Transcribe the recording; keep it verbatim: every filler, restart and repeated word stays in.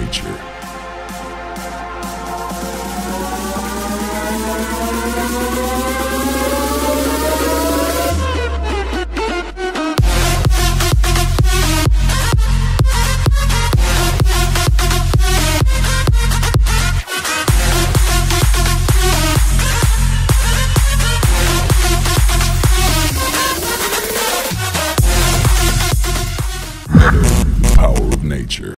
nature.